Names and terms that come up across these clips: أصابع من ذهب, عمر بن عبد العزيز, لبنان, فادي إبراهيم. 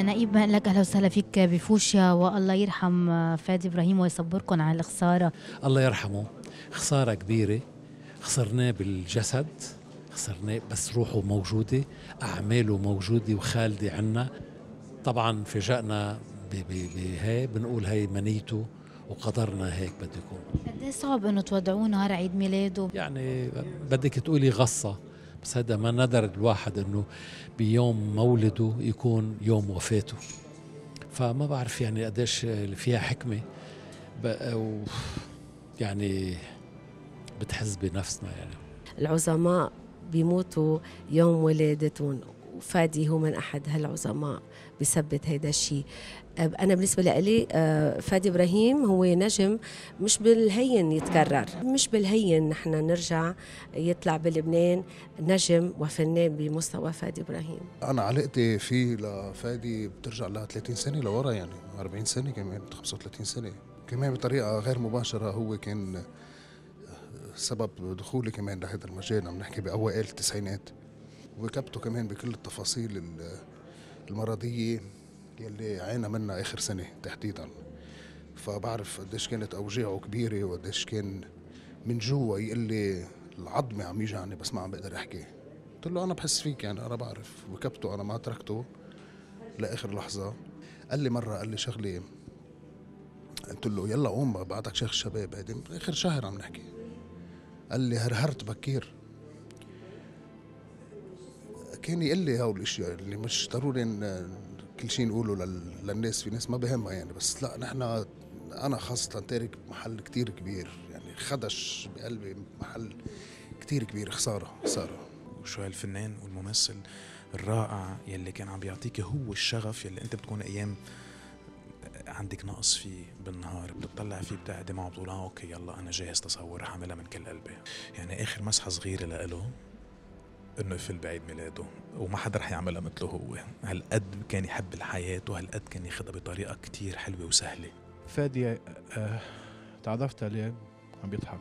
نقيب مهلك، اهلا وسهلا فيك بفوشيا، والله يرحم فادي ابراهيم ويصبركم على الخساره. الله يرحمه، خساره كبيره، خسرناه بالجسد، خسرناه بس روحه موجوده، اعماله موجوده وخالده عنا. طبعا فاجأنا بهي، بنقول هي منيته وقدرنا هيك بده يكون. قد ايه صعب انه تودعوه نهار عيد ميلاده؟ يعني بدك تقولي غصه، بس هذا ما ندر الواحد انه بيوم مولده يكون يوم وفاته. فما بعرف يعني قديش فيها حكمه، يعني بتحس بنفسنا. يعني العظماء بيموتوا يوم ولادتهم، وفادي هو من احد هالعظماء بثبت هيدا الشيء. انا بالنسبه لي فادي ابراهيم هو نجم مش بالهين يتكرر، مش بالهين نحن نرجع يطلع بلبنان نجم وفنان بمستوى فادي ابراهيم. انا علاقتي فيه لفادي بترجع لها 30 سنه لورا، يعني 40 سنه كمان، 35 سنه كمان بطريقه غير مباشره. هو كان سبب دخولي كمان لهذا المجال، عم نحكي باوائل التسعينات، وكبته كمان بكل التفاصيل المرضيه يلي عانى منها اخر سنه تحديدا. فبعرف قديش كانت اوجاعه كبيره، وقديش كان من جوا يقول لي العظمه عم يجعني بس ما عم بقدر احكي. قلت له انا بحس فيك، يعني انا بعرف، وكبته انا ما تركته لاخر لحظه. قال لي مره، قال لي شغله، قلت له يلا قوم بعتك شيخ الشباب، هيدي اخر شهر عم نحكي. قال لي هرهرت بكير. كان يقول لي هول الاشياء اللي مش ضروري كل شيء نقوله للناس، في ناس ما بهمها يعني، بس لا نحن، انا خاصه تارك محل كثير كبير، يعني خدش بقلبي محل كثير كبير. خساره خساره. وشو هالفنان والممثل الرائع يلي كان عم بيعطيك هو الشغف يلي انت بتكون ايام عندك نقص فيه بالنهار، بتطلع فيه، بتعدي معه، بتقول اه اوكي يلا انا جاهز، تصور حاملها من كل قلبي. يعني اخر مسحه صغيره لإله انه يفل بعيد ميلاده، وما حدا رح يعملها مثله. هو هالقد كان يحب الحياه، وهالقد كان ياخذها بطريقه كتير حلوه وسهله. فادي تعرفت عليه عم بيضحك،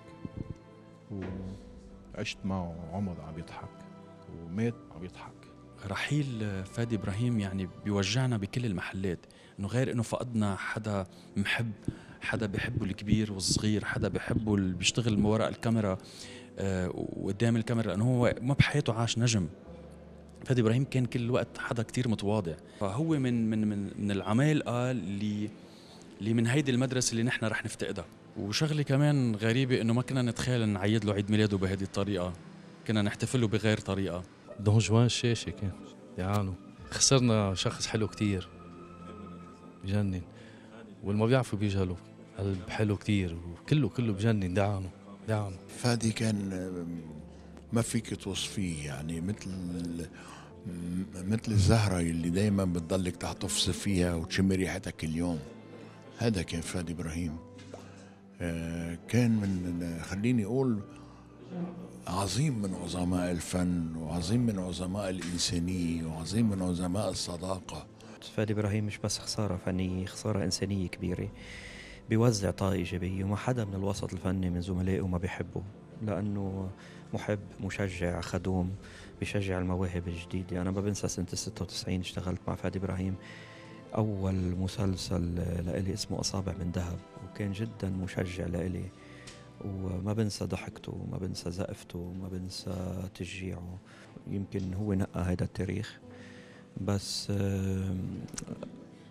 وعشت معه عمر عم بيضحك، ومات عم بيضحك. رحيل فادي ابراهيم يعني بيوجعنا بكل المحلات، انه غير انه فقدنا حدا محب، حدا بيحبه الكبير والصغير، حدا بيحبه اللي بيشتغل من وراء الكاميرا وقدام الكاميرا، لانه هو ما بحياته عاش نجم. فادي ابراهيم كان كل الوقت حدا كتير متواضع، فهو من من من, من العمالقه اللي من هيدي المدرسه اللي نحن رح نفتقدها. وشغله كمان غريبه انه ما كنا نتخيل نعيد له عيد ميلاده بهذه الطريقه، كنا نحتفله بغير طريقه. دون جوان الشاشه كان يعانوا، خسرنا شخص حلو كتير بجنن، والما بيعرفوا بيجهلوا، قلب حلو كتير، وكله بجنن. دعانوا دعم. فادي كان ما فيك توصفيه، يعني مثل الزهره اللي دائما بتضلك تحتفظي فيها وتشمي ريحتها كل يوم. هذا كان فادي ابراهيم، كان من، خليني اقول، عظيم من عظماء الفن، وعظيم من عظماء الانسانيه، وعظيم من عظماء الصداقه. فادي ابراهيم مش بس خساره فنيه، خساره انسانيه كبيره، بيوزع طاقة إيجابية، وما حدا من الوسط الفني من زملائه ما بيحبه، لأنه محب، مشجع، خدوم، بيشجع المواهب الجديدة. أنا ما بنسى سنة 96 اشتغلت مع فادي إبراهيم أول مسلسل لإلي اسمه أصابع من ذهب، وكان جدا مشجع لإلي، وما بنسى ضحكته، وما بنسى زقفته، وما بنسى تشجيعه. يمكن هو نقى هذا التاريخ، بس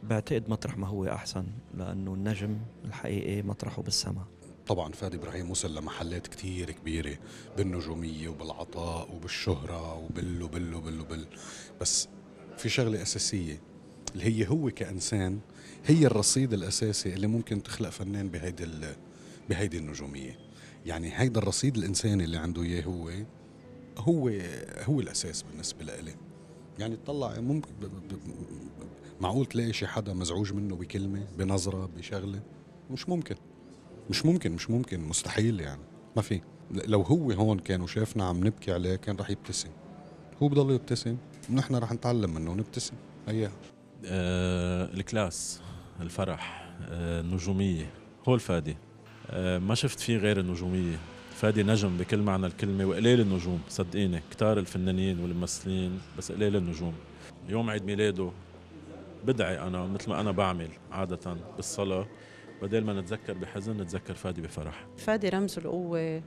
بعتقد مطرح ما هو أحسن، لأنه النجم الحقيقي مطرحه بالسما. طبعا فادي إبراهيم وصل لمحلات كتير كبيرة بالنجومية وبالعطاء وبالشهرة وبل وبل وبل وبل، بس في شغلة أساسية اللي هي هو كإنسان، هي الرصيد الأساسي اللي ممكن تخلق فنان بهيدي النجومية. يعني هيدا الرصيد الإنساني اللي عنده إياه هو الأساس بالنسبة لإلي. يعني تطلع، ممكن معقول تلاقي شي حدا مزعوج منه بكلمة، بنظرة، بشغلة؟ مش ممكن، مستحيل يعني، ما في. لو هو هون كان وشافنا عم نبكي عليه كان رح يبتسم، هو بضل يبتسم، نحن رح نتعلم منه ونبتسم. أيها الكلاس، الفرح، النجومية، هو الفادي. ما شفت فيه غير النجومية. فادي نجم بكل معنى الكلمة، وقليل النجوم، صدقيني كتار الفنانين والممثلين بس قليل النجوم. يوم عيد ميلاده بدعي أنا مثل ما أنا بعمل عادة بالصلاة، بدل ما نتذكر بحزن نتذكر فادي بفرح. فادي رمز القوة،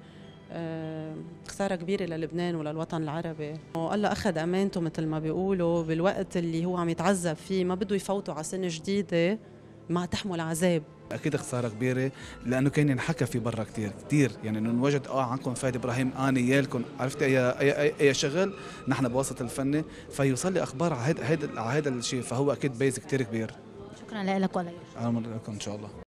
خسارة كبيرة للبنان وللوطن العربي، والله أخذ أمانته مثل ما بيقولوا بالوقت اللي هو عم يتعذب فيه، ما بده يفوتوا على سنة جديدة ما تحمل عذاب. اكيد خساره كبيره لانه كان ينحكى في برا كثير يعني انه نوجد عنكم فادي ابراهيم اني يالكم عرفت اي شغل نحن بوسط الفني، فيوصل لي اخبار على هذا الشيء، فهو اكيد بيز كثير كبير. شكرا لك. ولا انا بنقول لكم ان شاء الله.